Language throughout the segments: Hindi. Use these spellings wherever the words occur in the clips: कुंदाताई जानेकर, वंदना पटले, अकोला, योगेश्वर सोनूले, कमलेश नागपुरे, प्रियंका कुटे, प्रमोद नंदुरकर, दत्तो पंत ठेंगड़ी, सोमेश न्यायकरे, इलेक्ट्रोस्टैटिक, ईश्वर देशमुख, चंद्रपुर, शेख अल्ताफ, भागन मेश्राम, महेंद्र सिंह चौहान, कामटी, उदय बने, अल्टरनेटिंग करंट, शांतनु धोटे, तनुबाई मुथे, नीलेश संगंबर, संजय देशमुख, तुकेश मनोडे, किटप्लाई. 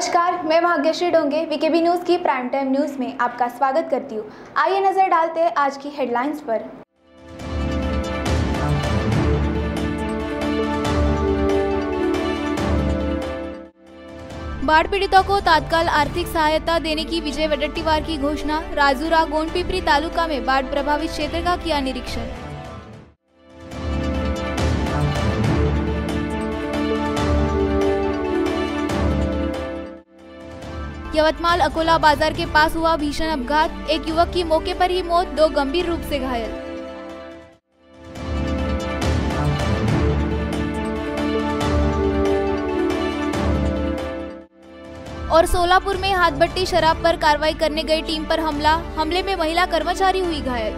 नमस्कार, मैं भाग्यश्री डोंगे वीकेबी न्यूज़ की प्राइम टाइम न्यूज़ में आपका स्वागत करती हूँ। आइए नजर डालते हैं आज की हेडलाइंस पर। बाढ़ पीड़ितों को तत्काल आर्थिक सहायता देने की विजय वडेट्टीवार की घोषणा। राजूरा गोंडपिपरी तालुका में बाढ़ प्रभावित क्षेत्र का किया निरीक्षण। यवतमाल अकोला बाजार के पास हुआ भीषण अपघात, एक युवक की मौके पर ही मौत, 2 गंभीर रूप से घायल। और सोलापुर में हाथ बट्टी शराब पर कार्रवाई करने गई टीम पर हमला, हमले में महिला कर्मचारी हुई घायल।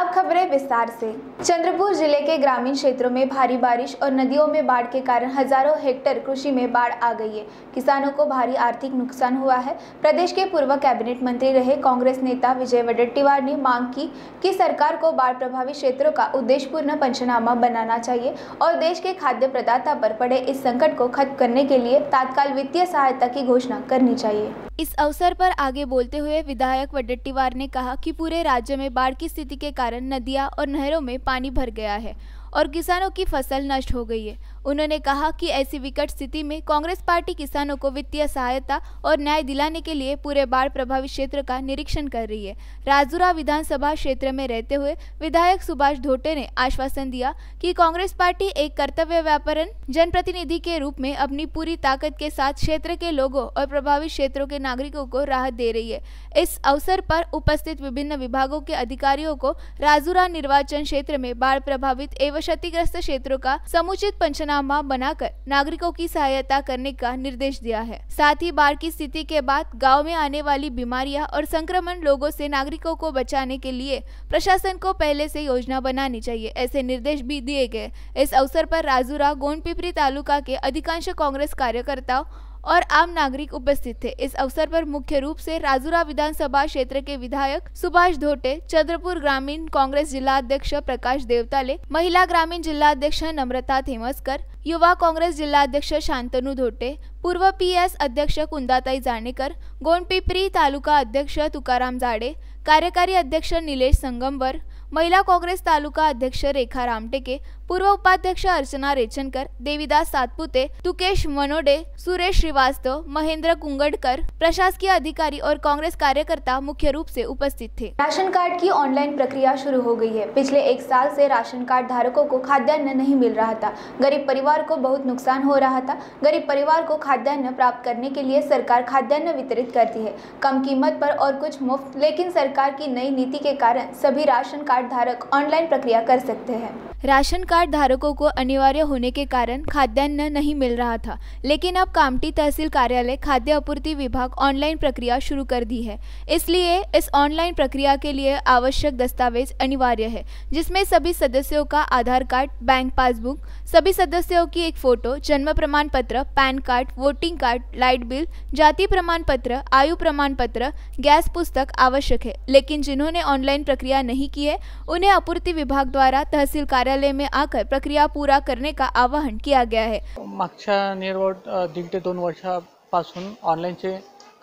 अब खबरें विस्तार से। चंद्रपुर जिले के ग्रामीण क्षेत्रों में भारी बारिश और नदियों में बाढ़ के कारण हजारों हेक्टेयर कृषि में बाढ़ आ गई है। किसानों को भारी आर्थिक नुकसान हुआ है। प्रदेश के पूर्व कैबिनेट मंत्री रहे कांग्रेस नेता विजय वडेट्टीवार ने मांग की कि सरकार को बाढ़ प्रभावित क्षेत्रों का उद्देश्यपूर्ण पंचनामा बनाना चाहिए और देश के खाद्य प्रदाता पर पड़े इस संकट को खत्म करने के लिए तत्काल वित्तीय सहायता की घोषणा करनी चाहिए। इस अवसर पर आगे बोलते हुए विधायक वडेट्टीवार ने कहा कि पूरे राज्य में बाढ़ की स्थिति के कारण नदियां और नहरों में पानी भर गया है और किसानों की फसल नष्ट हो गई है। उन्होंने कहा कि ऐसी विकट स्थिति में कांग्रेस पार्टी किसानों को वित्तीय सहायता और न्याय दिलाने के लिए पूरे बाढ़ प्रभावित क्षेत्र का निरीक्षण कर रही है। राजूरा विधानसभा क्षेत्र में रहते हुए विधायक सुभाष धोटे ने आश्वासन दिया कि कांग्रेस पार्टी एक कर्तव्य व्यापरन जनप्रतिनिधि के रूप में अपनी पूरी ताकत के साथ क्षेत्र के लोगों और प्रभावित क्षेत्रों के नागरिकों को राहत दे रही है। इस अवसर पर उपस्थित विभिन्न विभागों के अधिकारियों को राजूरा निर्वाचन क्षेत्र में बाढ़ प्रभावित एवं क्षतिग्रस्त क्षेत्रों का समुचित पंचनामा बनाकर नागरिकों की सहायता करने का निर्देश दिया है। साथ ही बाढ़ की स्थिति के बाद गांव में आने वाली बीमारियां और संक्रमण लोगों से नागरिकों को बचाने के लिए प्रशासन को पहले से योजना बनानी चाहिए, ऐसे निर्देश भी दिए गए। इस अवसर पर राजूरा गोंडपिपरी तालुका के अधिकांश कांग्रेस कार्यकर्ताओं और आम नागरिक उपस्थित थे। इस अवसर पर मुख्य रूप से राजूरा विधानसभा क्षेत्र के विधायक सुभाष धोटे, चंद्रपुर ग्रामीण कांग्रेस जिला अध्यक्ष प्रकाश देवताले, महिला ग्रामीण जिला अध्यक्ष नम्रता थेमसकर, युवा कांग्रेस जिला अध्यक्ष शांतनु धोटे, पूर्व PS अध्यक्ष कुंदाताई जानेकर, गोंडपिपरी तालुका अध्यक्ष तुकाराम जाडे, कार्यकारी अध्यक्ष नीलेश संगंबर, महिला कांग्रेस तालुका अध्यक्ष रेखा रामटेके, पूर्व उपाध्यक्ष अर्चना रेचनकर, देवीदास सातपुते, तुकेश मनोडे, सुरेश श्रीवास्तव, महेंद्र कुंगडकर, प्रशासकीय अधिकारी और कांग्रेस कार्यकर्ता मुख्य रूप से उपस्थित थे। राशन कार्ड की ऑनलाइन प्रक्रिया शुरू हो गई है। पिछले 1 साल से राशन कार्ड धारकों को खाद्यान्न नहीं मिल रहा था। गरीब परिवार को बहुत नुकसान हो रहा था। गरीब परिवार को खाद्यान्न प्राप्त करने के लिए सरकार खाद्यान्न वितरित करती है, कम कीमत पर और कुछ मुफ्त। लेकिन सरकार की नई नीति के कारण सभी राशन कार्ड धारक ऑनलाइन प्रक्रिया कर सकते हैं। राशन कार्ड धारकों को अनिवार्य होने के कारण खाद्यान्न नहीं मिल रहा था, लेकिन अब कामटी तहसील कार्यालय खाद्य आपूर्ति विभाग ऑनलाइन प्रक्रिया शुरू कर दी है। इसलिए इस ऑनलाइन प्रक्रिया के लिए आवश्यक दस्तावेज अनिवार्य है, जिसमें सभी सदस्यों का आधार कार्ड, बैंक पासबुक, सभी सदस्यों की एक फोटो, जन्म प्रमाण पत्र, PAN card, voting card, light bill, जाति प्रमाण पत्र, आयु प्रमाण पत्र, गैस पुस्तक आवश्यक है। लेकिन जिन्होंने ऑनलाइन प्रक्रिया नहीं की है उन्हें आपूर्ति विभाग द्वारा तहसील कार्यालय में आकर प्रक्रिया पूरा करने का आवाहन किया गया है। मागच्या निर्वट 1.5 ते 2 वर्षापासून ऑनलाईनचे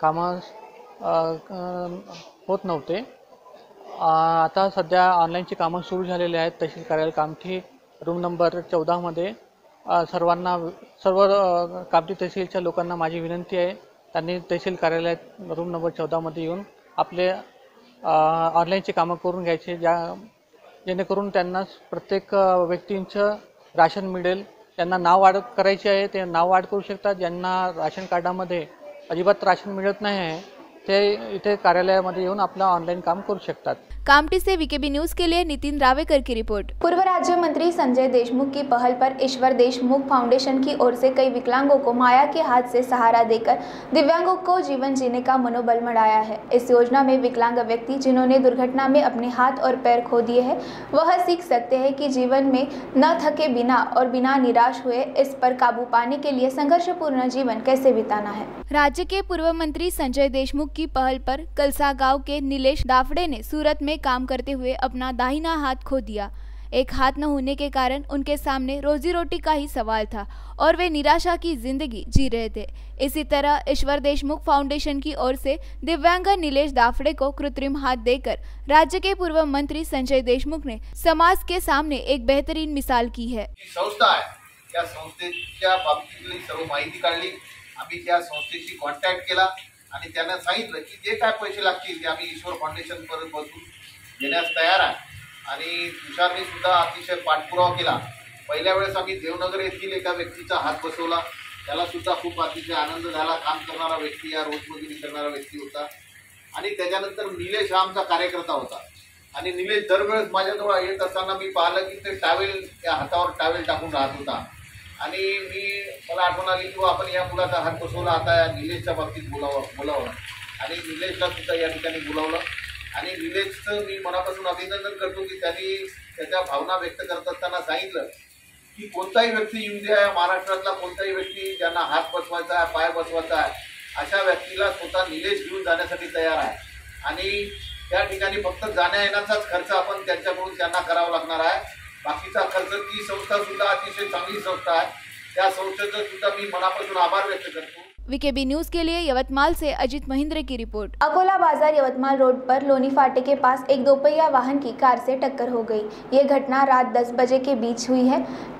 काम होत नव्हते। आता सध्या ऑनलाईनचे काम सुरू झालेले आहेत। तहसील कार्यालय कामठी रूम नंबर 14 मध्ये सर्वांना, सर्व कामठी तहसीलच्या लोकांना माझी विनंती आहे, त्यांनी तहसील कार्यालय रूम नंबर 14 मध्ये येऊन आपले ऑनलाईनचे काम करून घ्यायचे, जेणेकरून त्यांना प्रत्येक व्यक्तींचं राशन मिळेल। त्यांना नाव वाढ करायचे आहे ते नाव वाढ करू शकतात। ज्यांना राशन कार्डामध्ये अजिबात राशन मिळत नाही आहे ते इथे कार्यालयामध्ये येऊन आपला ऑनलाईन काम करू शकतात। कामटी से वीकेबी न्यूज़ के लिए नितिन रावेकर की रिपोर्ट। पूर्व राज्य मंत्री संजय देशमुख की पहल पर ईश्वर देशमुख फाउंडेशन की ओर से कई विकलांगों को माया के हाथ से सहारा देकर दिव्यांगों को जीवन जीने का मनोबल बढ़ाया है। इस योजना में विकलांग व्यक्ति जिन्होंने दुर्घटना में अपने हाथ और पैर खो दिए हैं वह सीख सकते हैं कि जीवन में न थके बिना और बिना निराश हुए इस पर काबू पाने के लिए संघर्षपूर्ण जीवन कैसे बिताना है। राज्य के पूर्व मंत्री संजय देशमुख की पहल पर कलसा गाँव के नीलेश दाफड़े ने सूरत में में काम करते हुए अपना दाहिना हाथ खो दिया। एक हाथ न होने के कारण उनके सामने रोजी रोटी का ही सवाल था और वे निराशा की जिंदगी जी रहे थे। इसी तरह ईश्वर देशमुख फाउंडेशन की ओर से दिव्यांग नीलेश दाफड़े को कृत्रिम हाथ देकर राज्य के पूर्व मंत्री संजय देशमुख ने समाज के सामने एक बेहतरीन मिसाल की है। संस्था है त्या संस्थेच्या बाबतीतली सर्व माहिती काढली, आम्ही त्या संस्थेशी कॉन्टॅक्ट केला आणि त्यांना सांगितलं की जे काय पैसे लागतील ते आम्ही ईश्वर फाउंडेशन पर्यंत पोहोचून देण्यास तयार आहे। आणि तुषारने सुद्धा अतिशय पाठपुरावा केला। पहिल्या वेळेस आम्ही देवनगर येथील एका व्यक्तीचा हात बसवला, त्याला सुद्धा खूप अतिशय आनंद झाला। काम करणारा व्यक्ती या रोजमजुरी करणारा व्यक्ती होता आणि त्याच्यानंतर नीलेश आमचा कार्यकर्ता होता आणि नीलेश दरवेळेस माझ्याजवळ येत असताना मी पाहिलं की ते टॉवेल त्या हातावर टॉवेल टाकून राहत होता आणि मी मला आठवण आली की आपण या मुलाचा हात बसवला, आता या नीलेशच्या बाबतीत बोलावं आणि नीलेशला सुद्धा या ठिकाणी बोलावलं आणि नीलेशचं मी मनापासून अभिनंदन करतो की त्यांनी त्याच्या भावना व्यक्त करत असताना सांगितलं की कोणताही व्यक्ती येऊन द्या, या महाराष्ट्रातला कोणताही व्यक्ती ज्यांना हात बसवायचा आहे पाय बसवायचा आहे अशा व्यक्तीला स्वतः नीलेश घेऊन जाण्यासाठी तयार आहे आणि त्या ठिकाणी फक्त जाण्या येण्याचाच खर्च आपण त्यांच्याकडून त्यांना करावा लागणार आहे, बाकीचा खर्च ती संस्था सुद्धा अतिशय चांगली संस्था आहे, त्या संस्थेचं सुद्धा मी मनापासून आभार व्यक्त करतो। वीकेबी न्यूज के लिए यवतमाल से अजित महिंद्रे की रिपोर्ट। अकोला बाजार यवतमाल रोड पर लोनी फाटे के पास एक दोपहिया वाहन की कार से टक्कर हो गई। ये घटना रात 10 बजे के बीच हुई है।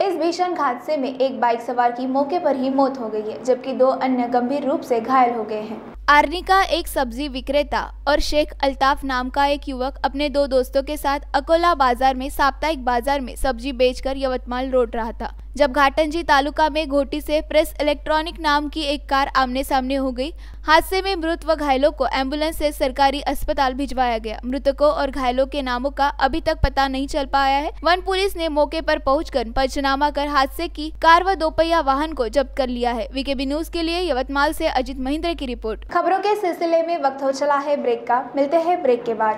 इस भीषण हादसे में एक बाइक सवार की मौके पर ही मौत हो गई है, जबकि 2 अन्य गंभीर रूप से घायल हो गए हैं। आर्नी का एक सब्जी विक्रेता और शेख अल्ताफ नाम का एक युवक अपने 2 दोस्तों के साथ अकोला बाजार में साप्ताहिक बाजार में सब्जी बेचकर यवतमाल लौट रहा था, जब घाटंजी तालुका में घोटी से प्रेस इलेक्ट्रॉनिक नाम की एक कार आमने सामने हो गई। हादसे में मृत व घायलों को एम्बुलेंस से सरकारी अस्पताल भिजवाया गया। मृतकों और घायलों के नामों का अभी तक पता नहीं चल पाया है। वन पुलिस ने मौके पर पहुंचकर पंचनामा कर हादसे की कार व दोपहिया वाहन को जब्त कर लिया है। वीकेबी न्यूज के लिए यवतमाल से अजित महिंद्रे की रिपोर्ट। खबरों के सिलसिले में वक्त हो चला है ब्रेक का, मिलते हैं ब्रेक के बाद।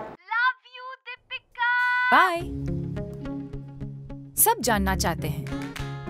बाय। सब जानना चाहते हैं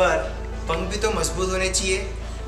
पर पंख भी तो मजबूत होने चाहिए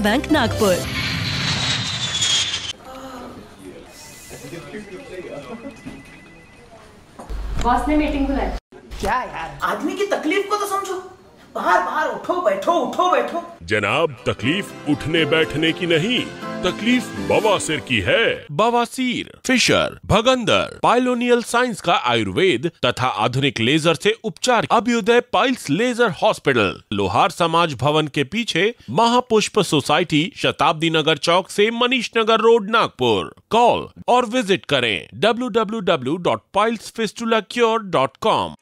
बैंक नागपुर। बॉस ने मीटिंग बुलाया। क्या यार, आदमी की तकलीफ को तो समझो। बाहर बाहर उठो बैठो उठो बैठो। जनाब, तकलीफ उठने बैठने की नहीं, तकलीफ बवासीर की है। बवासीर, फिशर, भगंदर, पाइलोनियल साइंस का आयुर्वेद तथा आधुनिक लेजर से उपचार। अभ्युदय पाइल्स लेजर हॉस्पिटल, लोहार समाज भवन के पीछे, महापुष्प सोसाइटी, शताब्दी नगर चौक से मनीष नगर रोड, नागपुर। कॉल और विजिट करें www.pilesfistulacure.com।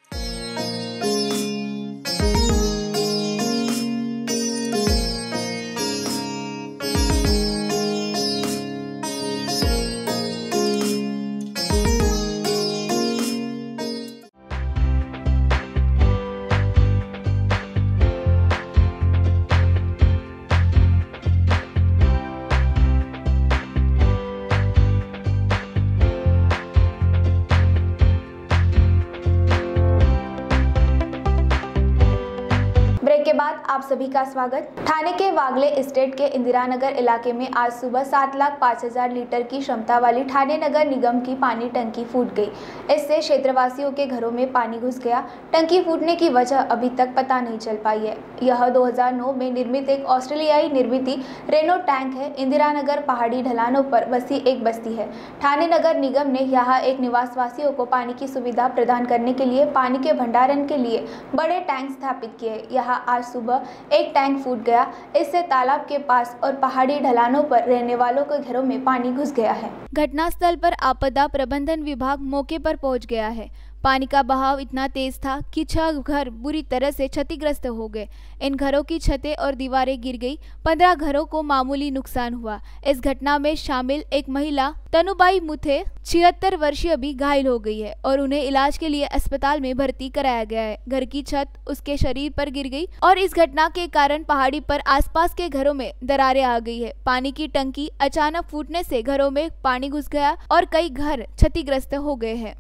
के बाद आप सभी का स्वागत। थाने के वागले स्टेट के इंदिरा नगर इलाके में आज सुबह 7,05,000 लीटर की क्षमता वाली ठाणे नगर निगम की पानी टंकी फूट गई। इससे क्षेत्रवासियों के घरों में पानी घुस गया। टंकी फूटने की वजह अभी तक पता नहीं चल पाई है। यह 2009 में निर्मित एक ऑस्ट्रेलियाई निर्मित रेनो टैंक है। इंदिरा नगर पहाड़ी ढलानों पर बसी एक बस्ती है। ठाणे नगर निगम ने यहाँ एक निवासवासियों को पानी की सुविधा प्रदान करने के लिए पानी के भंडारण के लिए बड़े टैंक स्थापित किए। यहाँ आज सुबह एक टैंक फूट गया। इससे तालाब के पास और पहाड़ी ढलानों पर रहने वालों के घरों में पानी घुस गया है। घटनास्थल पर आपदा प्रबंधन विभाग मौके पर पहुंच गया है। पानी का बहाव इतना तेज था कि 6 घर बुरी तरह से क्षतिग्रस्त हो गए। इन घरों की छतें और दीवारें गिर गई। 15 घरों को मामूली नुकसान हुआ। इस घटना में शामिल एक महिला तनुबाई मुथे 76 वर्षीय भी घायल हो गई है और उन्हें इलाज के लिए अस्पताल में भर्ती कराया गया है। घर की छत उसके शरीर पर गिर गई और इस घटना के कारण पहाड़ी पर आसपास के घरों में दरारें आ गई है। पानी की टंकी अचानक फूटने से घरों में पानी घुस गया और कई घर क्षतिग्रस्त हो गए हैं।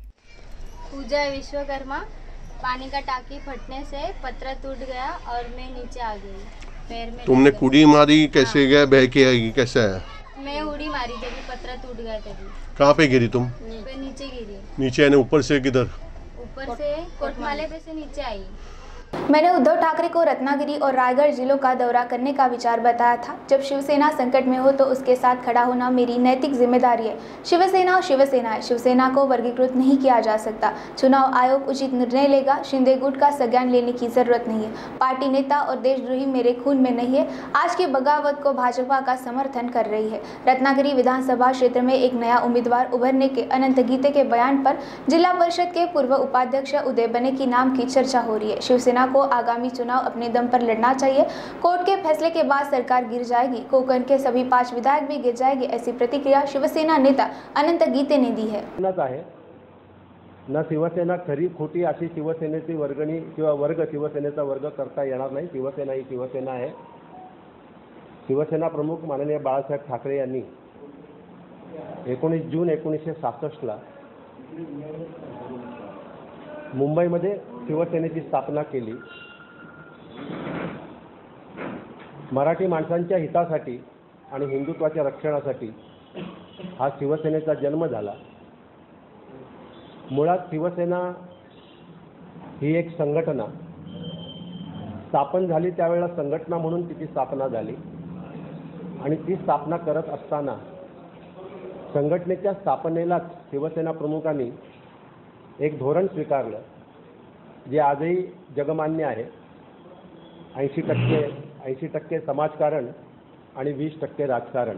पूजा विश्वकर्मा पानी का टाकी फटने से पत्रा टूट गया और मैं नीचे आ गई। पैर में तुमने कुड़ी मारी? कैसे गया? बह के आई? कैसा है? मैं उड़ी मारी जब पत्रा टूट गया तभी। कहाँ पे गिरी तुम? नीचे गिरी। नीचे आने ऊपर से किधर? ऊपर से कोटमाले पे से नीचे आई। मैंने उद्धव ठाकरे को रत्नागिरी और रायगढ़ जिलों का दौरा करने का विचार बताया था। जब शिवसेना संकट में हो तो उसके साथ खड़ा होना मेरी नैतिक जिम्मेदारी है। शिवसेना शिवसेना है, शिवसेना को वर्गीकृत नहीं किया जा सकता। चुनाव आयोग उचित निर्णय लेगा। शिंदे गुट का संज्ञान लेने की जरूरत नहीं है। पार्टी नेता और देशद्रोही मेरे खून में नहीं है। आज की बगावत को भाजपा का समर्थन कर रही है। रत्नागिरी विधानसभा क्षेत्र में एक नया उम्मीदवार उभरने के अनंत गीते के बयान पर जिला परिषद के पूर्व उपाध्यक्ष उदय बने की नाम की चर्चा हो रही है। शिवसेना को आगामी चुनाव अपने दम पर लड़ना चाहिए। कोर्ट के फैसले के बाद सरकार गिर जाएगी। कोकण के सभी 5 विधायक भी गिर जाएंगे, ऐसी प्रतिक्रिया शिवसेना नेता अनंत गीते ने दी है। ना शिवसेना खरी खोटी अशी शिवसेनेची वर्गणी किंवा वर्ग शिवसेनेचा वर्ग करता येणार नाही। शिवसेना ही शिवसेना आहे। शिवसेना प्रमुख माननीय बाळासाहेब ठाकरे यांनी 19 जून 1967 ला मुंबईमध्ये शिवसेनेची स्थापना केली। मराठी माणसांच्या हितासाठी आणि हिंदुत्वाच्या रक्षणासाठी हा शिवसेनेचा जन्म झाला। मुळात शिवसेना ही एक संघटना स्थापन झाली त्यावेळेला संघटना म्हणून तिची स्थापना झाली आणि ती स्थापना करत असताना संघटनेच्या स्थापनेलाच शिवसेना प्रमुखांनी एक धोरण स्वीकारलं जे आज ही जगमान्य आहे। 80% समाजकारण आणि 20% राजकारण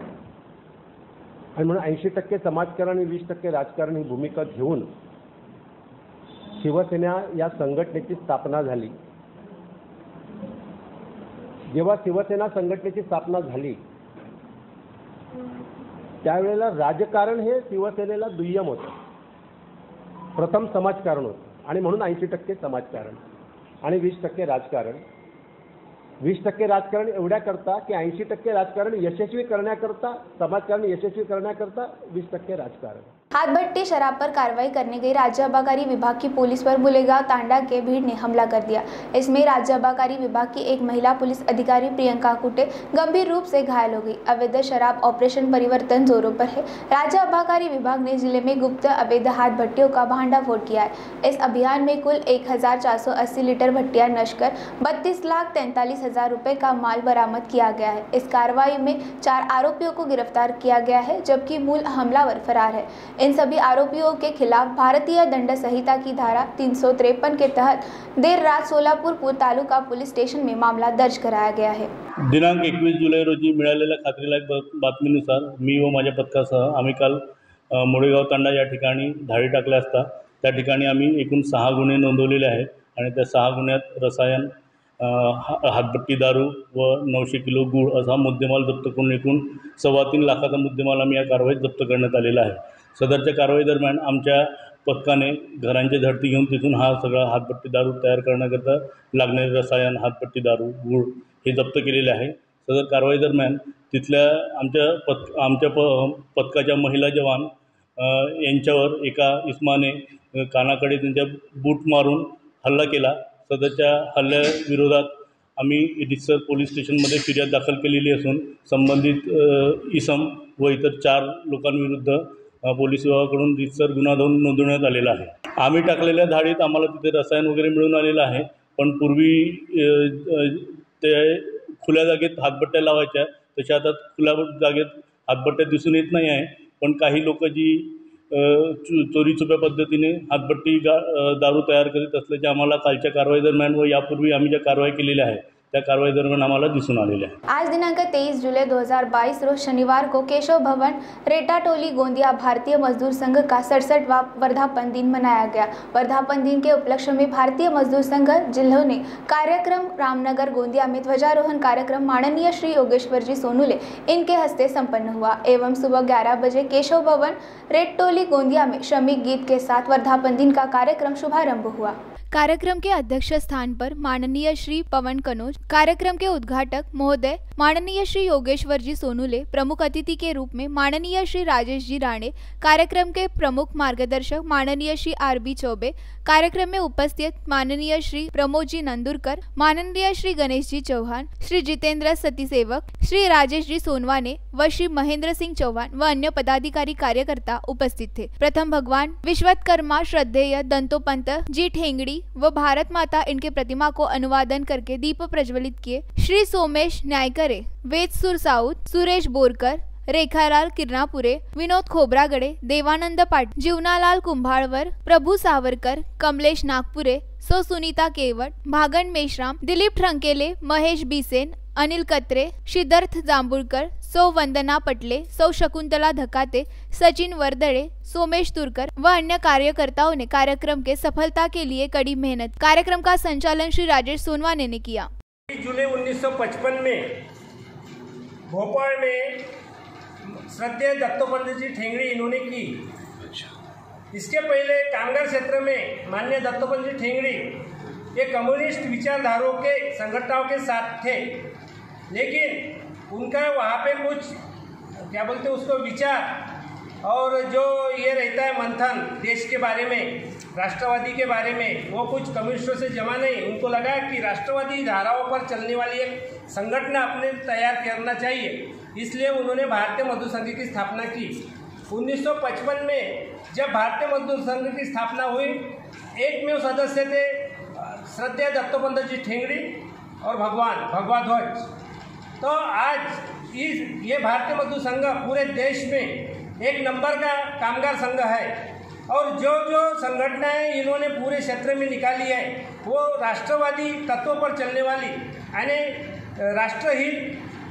आणि म्हणून 80% समाजकारण आणि 20% राजकारण ही भूमिका घेऊन शिवसेना या संघटनेची स्थापना झाली। जेव्हा शिवसेना संघटनेची स्थापना झाली त्यावेळेला राजकारण हे शिवसेनेला दुय्यम होतं। प्रथम समाजकारण होतं आणि म्हणून 80% समाजकारण आणि 20% राजकारण। 20% राजकारण एवढ्या करता की 80% राजकारण यशस्वी करण्याकरता समाजकारण यशस्वी करण्याकरता 20% राजकारण। हाथभट्टी शराब पर कार्रवाई करने गई राज्य आबाकारी विभाग की पुलिस पर बुलेगांव तांडा के भीड़ ने हमला कर दिया। इसमें राज्य आबाकारी विभाग की एक महिला पुलिस अधिकारी प्रियंका कुटे गंभीर रूप से घायल हो गई। अवैध शराब ऑपरेशन परिवर्तन जोरों पर है। राज्य आबाकारी विभाग ने जिले में गुप्त अवैध हाथ भट्टियों का भंडाफोड़ किया है। इस अभियान में कुल 1,480 लीटर भट्टियाँ नष्ट कर 32,43,000 रुपये का माल बरामद किया गया है। इस कार्रवाई में 4 आरोपियों को गिरफ्तार किया गया है जबकि मूल हमलावर फरार है। इन सभी आरोपियों के खिलाफ भारतीय दंड संहिता की धारा 353 के तहत देर रात सोलापुर तालुका पुलिस स्टेशन में मामला दर्ज कराया गया है। दिनांक 21 जुलै रोजी मिळालेल्या खात्रीलायक बातमीनुसार मी व माझ्या पथकासह आम्ही काल मोडेगाव तांडा या ठिकाणी धाडी टाकले असता त्या ठिकाणी आम्ही एकूण 6 गुन्हे नोंदवलेले आहेत आणि त्या 6 गुन्ह्यात रसायन, हातभट्टी दारू व 900 किलो गुळ असा मुद्देमाल जप्त करून एकूण 3.25 लाखाचा मुद्देमाल आम्ही या कारवाईत जप्त करण्यात आलेला आहे। सदरच्या कारवाई दरम्यान आमच्या पथकाने घरांचे झडती घेऊन तिथून हा सगळा हातभट्टी दारू तयार करण्याकरता लागणारे रसायन, हातभट्टी दारू, गुळ हे जप्त केलेले आहे। सदर कारवाई दरम्यान तिथल्या आमच्या पथकाच्या महिला जवान यांच्यावर एका इसमाने कानाकडे त्यांच्या बूट मारून हल्ला केला। सदरच्या हल्ल्याविरोधात आम्ही इडिसर पोलीस स्टेशनमध्ये फिर्याद दाखल केलेली असून संबंधित इसम व इतर 4 लोकांविरुद्ध पोलीस विभागाकडून रितसर गुन्हा नोंदवण्यात आलेला आहे। आम्ही टाकलेल्या धाडीत आम्हाला तिथे रसायन वगैरे मिळून आलेला आहे, पण पूर्वी ते खुल्या जागेत हातबट्ट्या लावायच्या तशा आता खुल्या जागेत हातबट्ट्या दिसून येत नाही आहे, पण काही लोक जी चोरी छुप्या पद्धतीने हातबट्टी दारू तयार करीत असल्याचे आम्हाला कालच्या कारवाई दरम्यान व यापूर्वी आम्ही ज्या कारवाई केलेल्या आहेत त्या कारवाई दरम्यान आम्हाला दिसून आलेले आहे। आज दिनांक 23 जुलाई 2022 रोज शनिवार को केशव भवन रेटाटोली गोंदिया भारतीय मजदूर संघ का 67वां वर्धापन दिन मनाया गया। वर्धापन दिन के उपलक्ष्य में भारतीय मजदूर संघ जिलों ने कार्यक्रम रामनगर गोंदिया में ध्वजारोहण कार्यक्रम माननीय श्री योगेश्वर जी सोनूले इनके हस्ते संपन्न हुआ एवं सुबह 11 बजे केशव भवन रेटाटोली गोंदिया में श्रमिक गीत के साथ वर्धापन दिन का कार्यक्रम शुभारम्भ हुआ। कार्यक्रम के अध्यक्ष स्थान पर माननीय श्री पवन कनोज, कार्यक्रम के उद्घाटक महोदय माननीय श्री योगेश्वर जी सोनूले, प्रमुख अतिथि के रूप में माननीय श्री राजेश जी राणे, कार्यक्रम के प्रमुख मार्गदर्शक माननीय श्री आरबी चौबे, कार्यक्रम में उपस्थित माननीय श्री प्रमोद जी नंदुरकर, माननीय श्री गणेश जी चौहान, श्री जितेंद्र सतीसेवक, श्री राजेश जी सोनवाने व श्री महेंद्र सिंह चौहान व अन्य पदाधिकारी कार्यकर्ता उपस्थित थे। प्रथम भगवान विश्वकर्मा श्रद्धेय दंतो पंत जी ठेंगड़ी व भारत माता इनके प्रतिमा को अनुवादन करके दीप प्रज्वलित किए। श्री सोमेश न्यायकरे, वेद सुर साउथ, सुरेश बोरकर, रेखालाल किरणापुरे, विनोद खोबरागडे, देवानंद पाट, जीवनालाल कुंभाळवर, प्रभु सावरकर, कमलेश नागपुरे, सो सुनीता केवट, भागन मेश्राम, दिलीप ठंकेले, महेश बीसेन, अनिल कत्रे, सिद्धार्थ जांभूळकर, सौ वंदना पटले, सौ शकुंतला धकाते, सचिन वर्दड़े, सोमेश तुरकर व अन्य कार्यकर्ताओं ने कार्यक्रम के सफलता के लिए कड़ी मेहनत। कार्यक्रम का संचालन श्री राजेश सोनवाने ने किया। जुलाई 1955 में भोपाल में श्रद्धेय दत्तो पंत जी ठेंगड़ी इन्होंने की। इसके पहले कामगार क्षेत्र में माननीय दत्तो पंत जी ठेंगड़ी ये कम्युनिस्ट विचारधारों के संगठनों के साथ थे, लेकिन उनका वहाँ पे कुछ क्या बोलते उसको विचार और जो ये रहता है मंथन देश के बारे में, राष्ट्रवादी के बारे में, वो कुछ कम्युनिस्टों से जमा नहीं। उनको लगा कि राष्ट्रवादी धाराओं पर चलने वाली एक संगठन अपने तैयार करना चाहिए, इसलिए उन्होंने भारतीय मजदूर संघ की स्थापना की। 1955 में जब भारतीय मजदूर संघ की स्थापना हुई, एकमेव सदस्य थे श्रद्धेय दत्तो पंत जी ठेंगड़ी और भगवा ध्वज। तो आज ये भारतीय मजदूर संघ पूरे देश में एक नंबर का कामगार संघ है और जो जो संगठनाएँ इन्होंने पूरे क्षेत्र में निकाली है वो राष्ट्रवादी तत्वों पर चलने वाली यानी राष्ट्रहित,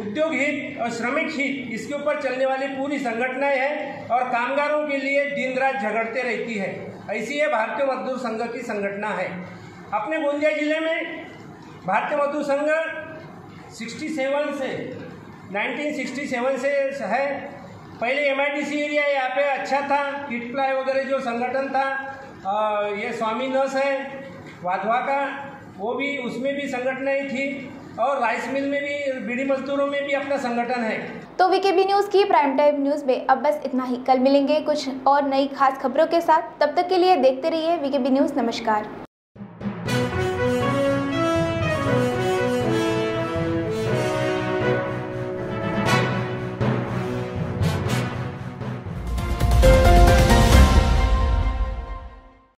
उद्योग हित और श्रमिक हित, इसके ऊपर चलने वाली पूरी संगठनाएं हैं और कामगारों के लिए दिन रात झगड़ते रहती है। ऐसी ये भारतीय मजदूर संघ की संगठना है। अपने गोंदिया जिले में भारतीय मजदूर संघ 1967 से है। पहले MIDC एरिया यहाँ पे अच्छा था, किटप्लाई वगैरह जो संगठन था, ये स्वामी नर्स है वाधवा का, वो भी उसमें भी संगठन ही थी और राइस मिल में भी, बीड़ी मजदूरों में भी अपना संगठन है। तो VKB न्यूज़ की प्राइम टाइम न्यूज़ में अब बस इतना ही। कल मिलेंगे कुछ और नई खास खबरों के साथ, तब तक के लिए देखते रहिए VKB न्यूज़। नमस्कार।